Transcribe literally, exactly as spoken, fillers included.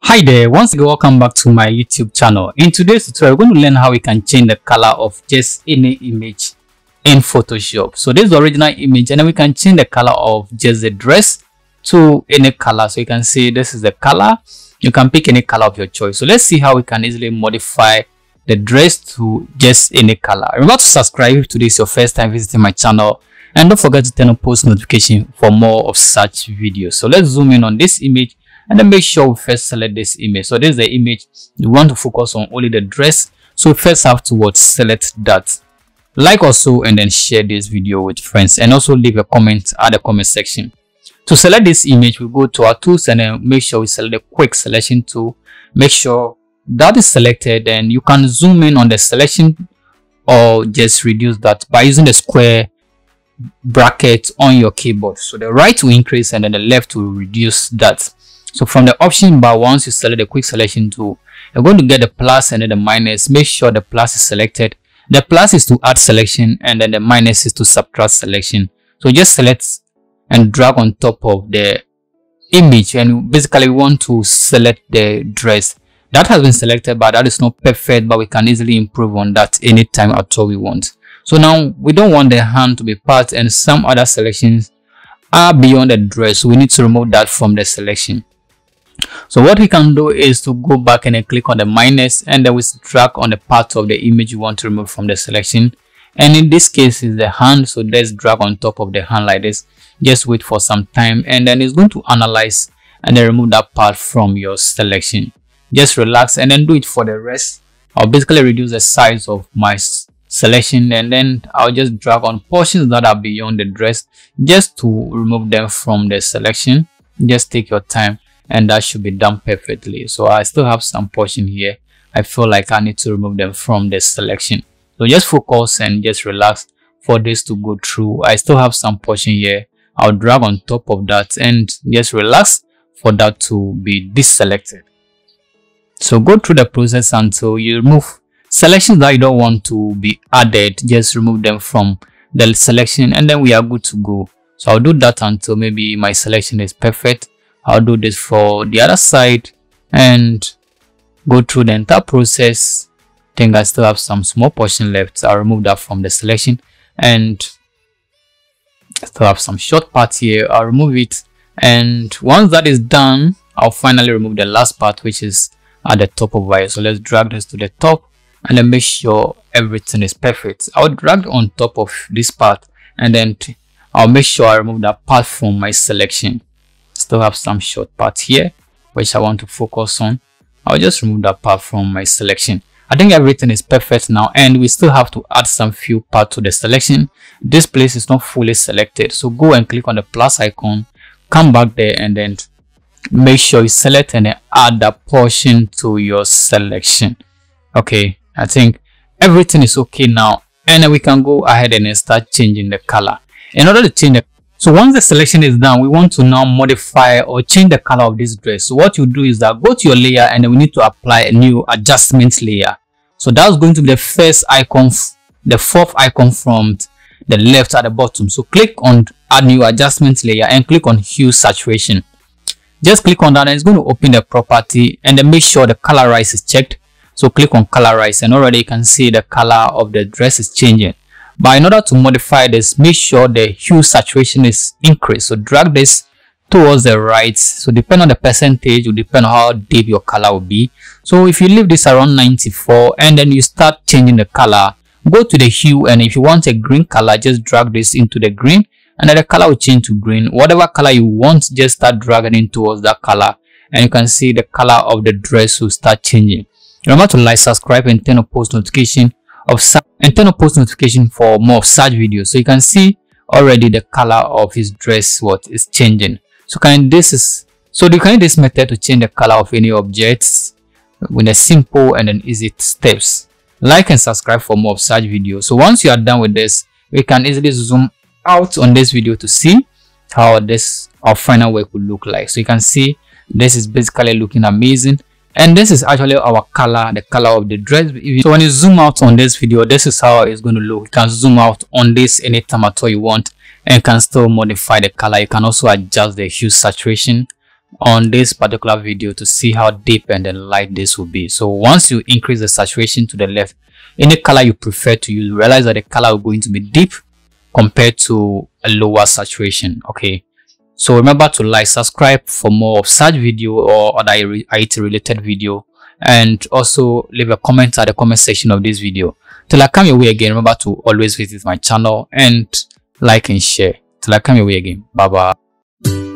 Hi there, once again welcome back to my YouTube channel. In today's tutorial, we're going to learn how we can change the color of just any image in Photoshop. So this is the original image, and then we can change the color of just the dress to any color. So you can see this is the color. You can pick any color of your choice. So let's see how we can easily modify the dress to just any color. Remember to subscribe if today is your first time visiting my channel, and don't forget to turn on post notification for more of such videos. So let's zoom in on this image, and then make sure we first select this image. So this is the image you want to focus on, only the dress. So first have to what select that. Like also, and then share this video with friends, and also leave a comment at the comment section. To select this image, we go to our tools, and then make sure we select the quick selection tool. Make sure that is selected, and you can zoom in on the selection or just reduce that by using the square bracket on your keyboard. So the right will increase, and then the left will reduce that. So from the option bar, once you select the quick selection tool, you're going to get the plus and then the minus. Make sure the plus is selected. The plus is to add selection, and then the minus is to subtract selection. So just select and drag on top of the image, and basically we want to select the dress. That has been selected, but that is not perfect, but we can easily improve on that anytime at all we want. So now we don't want the hand to be part, and some other selections are beyond the dress, so we need to remove that from the selection. So what we can do is to go back and then click on the minus, and then we drag on the part of the image you want to remove from the selection, and in this case is the hand. So let's drag on top of the hand like this. Just wait for some time, and then it's going to analyze and then remove that part from your selection. Just relax and then do it for the rest. I'll basically reduce the size of my selection, and then I'll just drag on portions that are beyond the dress just to remove them from the selection. Just take your time, and that should be done perfectly. So I still have some portion here. I feel like I need to remove them from the selection. So just focus and just relax for this to go through. I still have some portion here. I'll drag on top of that and just relax for that to be deselected. So go through the process until you remove selections that you don't want to be added. Just remove them from the selection, and then we are good to go. So I'll do that until maybe my selection is perfect. I'll do this for the other side and go through the entire process. I think I still have some small portion left. So I'll remove that from the selection, and I still have some short part here. I'll remove it, and once that is done, I'll finally remove the last part, which is at the top of wire. So let's drag this to the top, and then make sure everything is perfect. I'll drag on top of this part, and then I'll make sure I remove that part from my selection. Still have some short part here which I want to focus on. I'll just remove that part from my selection. I think everything is perfect now, and we still have to add some few parts to the selection. This place is not fully selected, so go and click on the plus icon, come back there, and then make sure you select and then add that portion to your selection. Okay, I think everything is okay now, and then we can go ahead and start changing the color. In order to change the So once the selection is done, we want to now modify or change the color of this dress. So what you do is that go to your layer, and then we need to apply a new adjustment layer. So that's going to be the first icon, the fourth icon from the left at the bottom. So click on add new adjustment layer and click on hue saturation. Just click on that, and it's going to open the property, and then make sure the colorize is checked. So click on colorize, and already you can see the color of the dress is changing. But in order to modify this, make sure the hue saturation is increased. So drag this towards the right. So depend on the percentage, will depend on how deep your color will be. So if you leave this around ninety-four, and then you start changing the color, go to the hue, and if you want a green color, just drag this into the green, and then the color will change to green. Whatever color you want, just start dragging in towards that color, and you can see the color of the dress will start changing. Remember to like, subscribe, and turn on post notification. Of and turn on post notification for more of such videos. So you can see already the color of his dress what is changing. So can this is so you can use this method to change the color of any objects with a simple and an easy steps. Like and subscribe for more of such videos. So once you are done with this, we can easily zoom out on this video to see how this our final work will look like. So you can see this is basically looking amazing. And this is actually our color, the color of the dress. So when you zoom out on this video, this is how it's going to look. You can zoom out on this anytime at all you want, and can still modify the color. You can also adjust the hue saturation on this particular video to see how deep and then light this will be. So once you increase the saturation to the left, any color you prefer to use, realize that the color is going to be deep compared to a lower saturation. Okay, so remember to like, subscribe for more of such video or other I T related video, and also leave a comment at the comment section of this video. Till I come your way again, remember to always visit my channel and like and share. Till I come your way again, bye bye.